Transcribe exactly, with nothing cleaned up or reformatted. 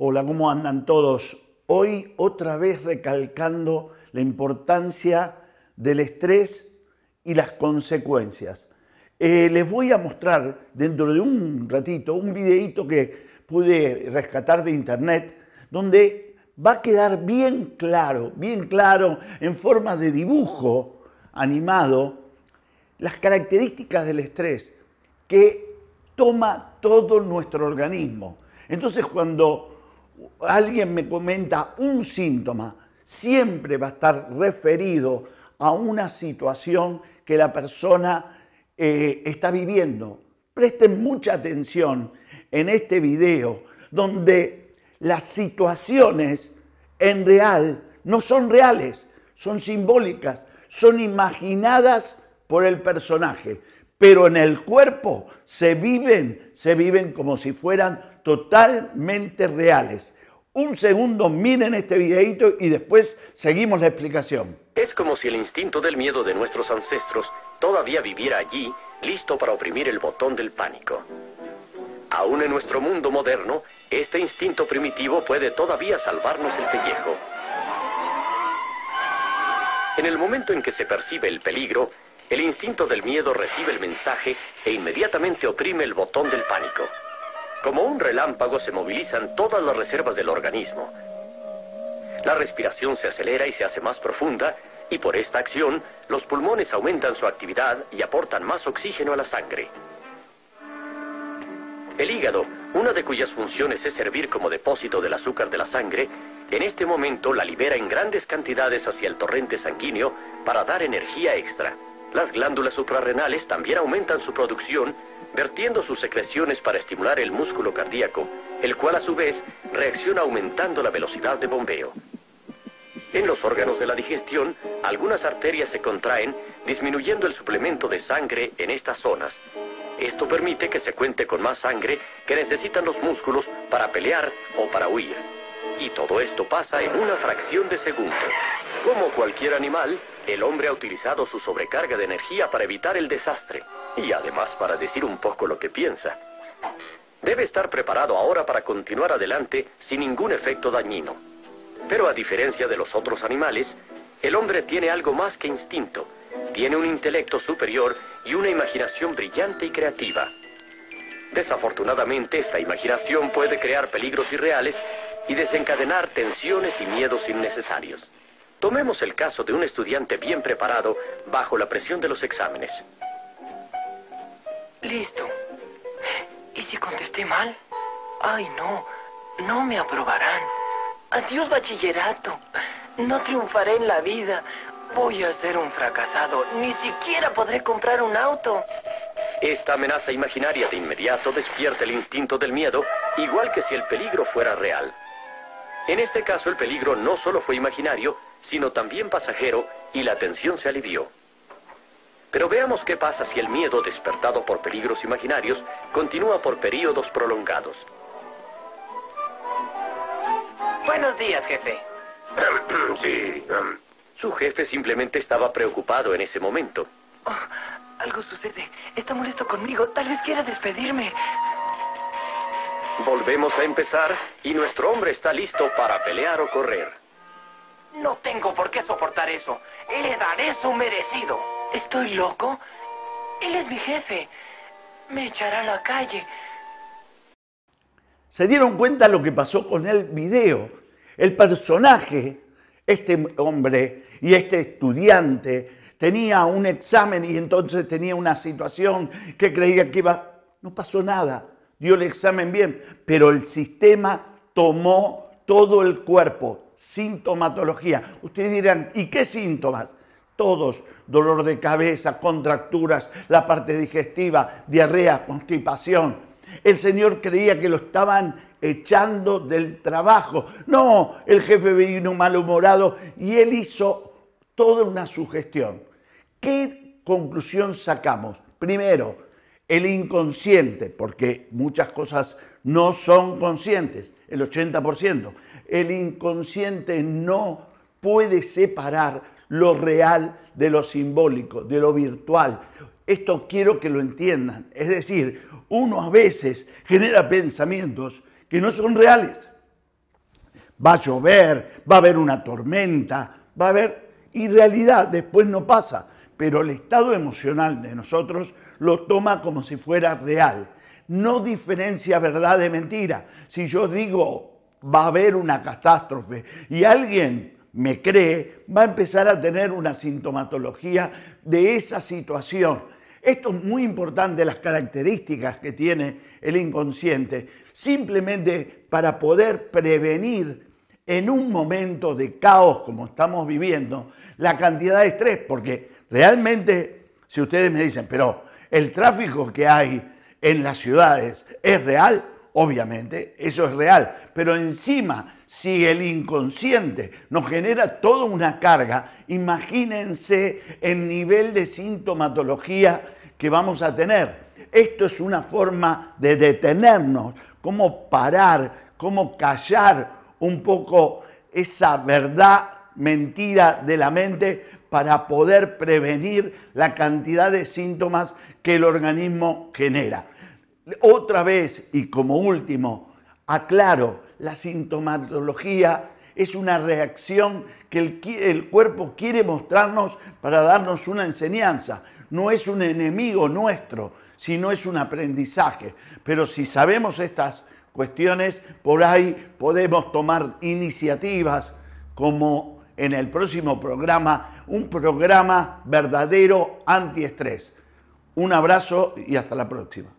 Hola, ¿cómo andan todos? Hoy otra vez recalcando la importancia del estrés y las consecuencias. Eh, les voy a mostrar dentro de un ratito un videíto que pude rescatar de internet donde va a quedar bien claro, bien claro en forma de dibujo animado las características del estrés que toma todo nuestro organismo. Entonces cuando alguien me comenta un síntoma, siempre va a estar referido a una situación que la persona eh, está viviendo. Presten mucha atención en este video, donde las situaciones en real no son reales, son simbólicas, son imaginadas por el personaje, pero en el cuerpo se viven, se viven como si fueran totalmente reales. Un segundo, miren este videíto y después seguimos la explicación. Es como si el instinto del miedo de nuestros ancestros todavía viviera allí, listo para oprimir el botón del pánico. Aún en nuestro mundo moderno, este instinto primitivo puede todavía salvarnos el pellejo. En el momento en que se percibe el peligro, el instinto del miedo recibe el mensaje e inmediatamente oprime el botón del pánico. Como un relámpago se movilizan todas las reservas del organismo. La respiración se acelera y se hace más profunda, y por esta acción, los pulmones aumentan su actividad y aportan más oxígeno a la sangre. El hígado, una de cuyas funciones es servir como depósito del azúcar de la sangre, en este momento la libera en grandes cantidades hacia el torrente sanguíneo para dar energía extra. Las glándulas suprarrenales también aumentan su producción, vertiendo sus secreciones para estimular el músculo cardíaco, el cual a su vez reacciona aumentando la velocidad de bombeo. En los órganos de la digestión, algunas arterias se contraen, disminuyendo el suplemento de sangre en estas zonas. Esto permite que se cuente con más sangre que necesitan los músculos para pelear o para huir. Y todo esto pasa en una fracción de segundo. Como cualquier animal, el hombre ha utilizado su sobrecarga de energía para evitar el desastre y además para decir un poco lo que piensa. Debe estar preparado ahora para continuar adelante sin ningún efecto dañino. Pero a diferencia de los otros animales, el hombre tiene algo más que instinto. Tiene un intelecto superior y una imaginación brillante y creativa. Desafortunadamente, esta imaginación puede crear peligros irreales y desencadenar tensiones y miedos innecesarios. Tomemos el caso de un estudiante bien preparado bajo la presión de los exámenes. Listo. ¿Y si contesté mal? Ay, no. No me aprobarán. Adiós, bachillerato. No triunfaré en la vida. Voy a ser un fracasado. Ni siquiera podré comprar un auto. Esta amenaza imaginaria de inmediato despierta el instinto del miedo, igual que si el peligro fuera real. En este caso, el peligro no solo fue imaginario, sino también pasajero, y la tensión se alivió. Pero veamos qué pasa si el miedo despertado por peligros imaginarios continúa por períodos prolongados. Buenos días, jefe. Sí. Su jefe simplemente estaba preocupado en ese momento. Oh, algo sucede. Está molesto conmigo. Tal vez quiera despedirme. Volvemos a empezar y nuestro hombre está listo para pelear o correr. No tengo por qué soportar eso. Le daré su merecido. ¿Estoy loco? Él es mi jefe. Me echará a la calle. ¿Se dieron cuenta lo que pasó con el video? El personaje, este hombre y este estudiante, tenía un examen y entonces tenía una situación que creía que iba... No pasó nada. Dio el examen bien, pero el sistema tomó todo el cuerpo, sintomatología. Ustedes dirán, ¿y qué síntomas? Todos, dolor de cabeza, contracturas, la parte digestiva, diarrea, constipación. El señor creía que lo estaban echando del trabajo. No, el jefe vino malhumorado y él hizo toda una sugestión. ¿Qué conclusión sacamos? Primero, el inconsciente, porque muchas cosas no son conscientes, el ochenta por ciento. El inconsciente no puede separar lo real de lo simbólico, de lo virtual. Esto quiero que lo entiendan. Es decir, uno a veces genera pensamientos que no son reales, va a llover, va a haber una tormenta, va a haber... Y en realidad después no pasa, pero el estado emocional de nosotros lo toma como si fuera real. No diferencia verdad de mentira. Si yo digo, va a haber una catástrofe y alguien me cree, va a empezar a tener una sintomatología de esa situación. Esto es muy importante, las características que tiene el inconsciente, simplemente para poder prevenir en un momento de caos como estamos viviendo la cantidad de estrés, porque realmente, si ustedes me dicen, pero el tráfico que hay en las ciudades es real, obviamente eso es real, pero encima, si el inconsciente nos genera toda una carga, imagínense el nivel de sintomatología que vamos a tener. Esto es una forma de detenernos, cómo parar, cómo callar un poco esa verdad, mentira de la mente para poder prevenir la cantidad de síntomas que el organismo genera. Otra vez y como último, aclaro, la sintomatología es una reacción que el, el cuerpo quiere mostrarnos para darnos una enseñanza. No es un enemigo nuestro, sino es un aprendizaje. Pero si sabemos estas cuestiones, por ahí podemos tomar iniciativas como en el próximo programa, un programa verdadero antiestrés. Un abrazo y hasta la próxima.